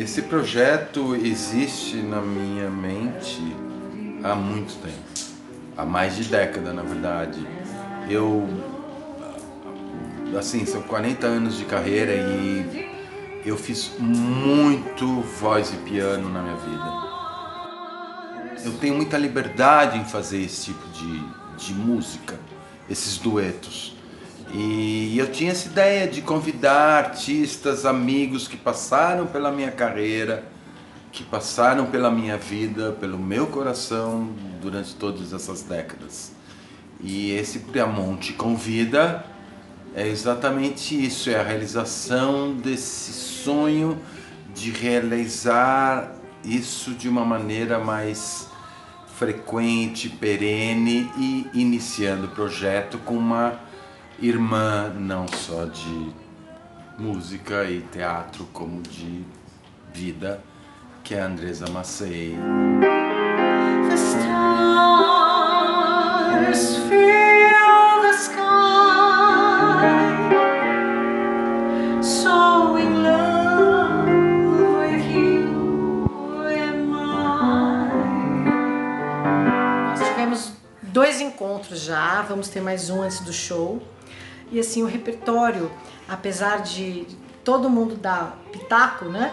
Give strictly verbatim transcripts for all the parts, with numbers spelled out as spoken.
Esse projeto existe na minha mente há muito tempo, há mais de década, na verdade. Eu, assim, são quarenta anos de carreira e eu fiz muito voz e piano na minha vida. Eu tenho muita liberdade em fazer esse tipo de, de música, esses duetos. E eu tinha essa ideia de convidar artistas, amigos que passaram pela minha carreira, que passaram pela minha vida, pelo meu coração, durante todas essas décadas. E esse Briamonte Convida é exatamente isso, é a realização desse sonho de realizar isso de uma maneira mais frequente, perene e iniciando o projeto com uma irmã não só de música e teatro, como de vida, que é a Andrezza Massei. The stars fill the sky, so in love with you and mine. Nós tivemos dois encontros já, vamos ter mais um antes do show. E assim, o repertório, apesar de todo mundo dar pitaco, né?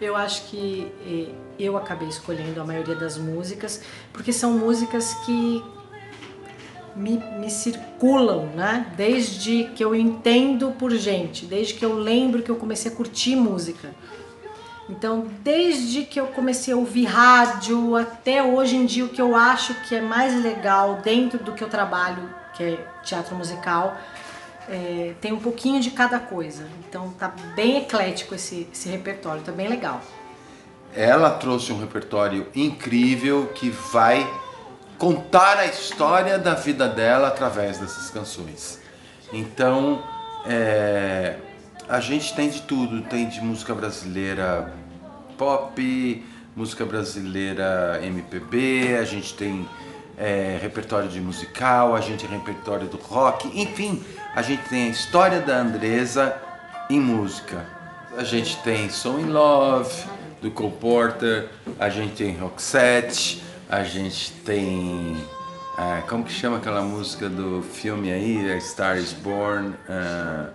Eu acho que eu acabei escolhendo a maioria das músicas, porque são músicas que me, me circulam, né? Desde que eu entendo por gente, desde que eu lembro que eu comecei a curtir música. Então, desde que eu comecei a ouvir rádio, até hoje em dia, o que eu acho que é mais legal dentro do que eu trabalho, que é teatro musical, é, tem um pouquinho de cada coisa. Então tá bem eclético esse, esse repertório, tá bem legal. Ela trouxe um repertório incrível que vai contar a história da vida dela através dessas canções. Então é, a gente tem de tudo, tem de música brasileira pop, música brasileira M P B, a gente tem É, repertório de musical, a gente é repertório do rock, enfim, a gente tem a história da Andrezza em música. A gente tem Song in Love, do Cole Porter, a gente tem Roxette, a gente tem... Ah, como que chama aquela música do filme aí? Star Is Born... Ah,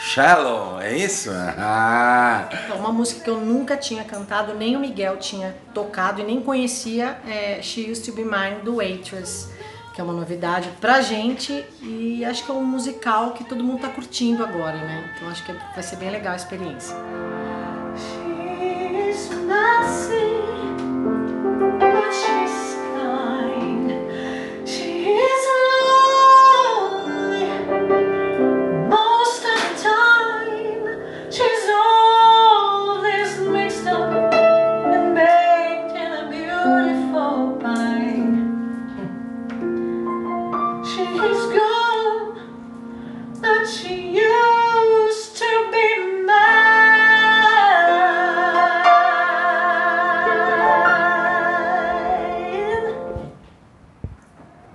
Shallow, é isso? Ah. É uma música que eu nunca tinha cantado, nem o Miguel tinha tocado e nem conhecia, é She Used To Be Mine, do Waitress, que é uma novidade pra gente e acho que é um musical que todo mundo tá curtindo agora, né? Então acho que vai ser bem legal a experiência.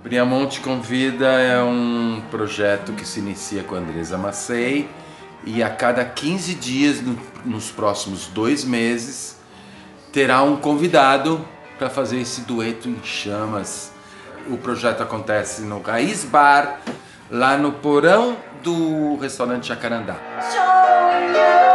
Briamonte Convida é um projeto que se inicia com a Andrezza Massei e a cada quinze dias, no, nos próximos dois meses, terá um convidado para fazer esse dueto em chamas. O projeto acontece no Caís Bar, lá no porão do restaurante Jacarandá.